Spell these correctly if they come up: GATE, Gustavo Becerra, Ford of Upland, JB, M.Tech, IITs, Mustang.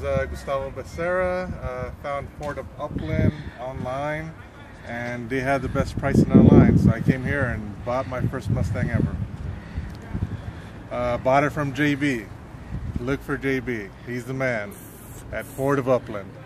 Gustavo Becerra, found Ford of Upland online, and they had the best pricing online, so I came here and bought my first Mustang ever. Bought it from JB. Look for JB, he's the man at Ford of Upland.